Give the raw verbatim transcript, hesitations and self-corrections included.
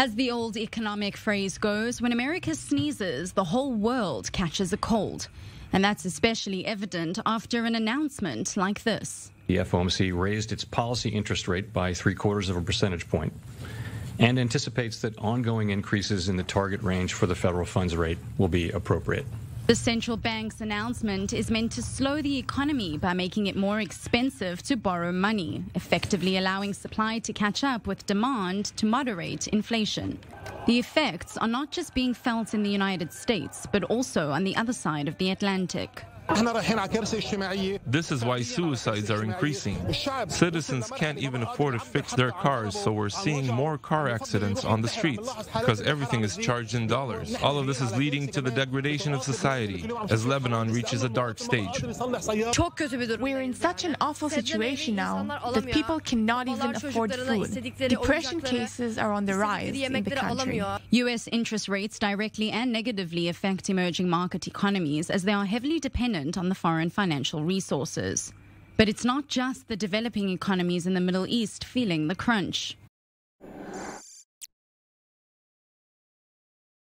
As the old economic phrase goes, when America sneezes, the whole world catches a cold. And that's especially evident after an announcement like this. The F O M C raised its policy interest rate by three quarters of a percentage point and anticipates that ongoing increases in the target range for the federal funds rate will be appropriate. The central bank's announcement is meant to slow the economy by making it more expensive to borrow money, effectively allowing supply to catch up with demand to moderate inflation. The effects are not just being felt in the United States, but also on the other side of the Atlantic. This is why suicides are increasing. Citizens can't even afford to fix their cars, so we're seeing more car accidents on the streets because everything is charged in dollars. All of this is leading to the degradation of society as Lebanon reaches a dark stage. We're in such an awful situation now that people cannot even afford food. Depression cases are on the rise in the country. U S interest rates directly and negatively affect emerging market economies as they are heavily dependent on the foreign financial resources. But it's not just the developing economies in the Middle East feeling the crunch.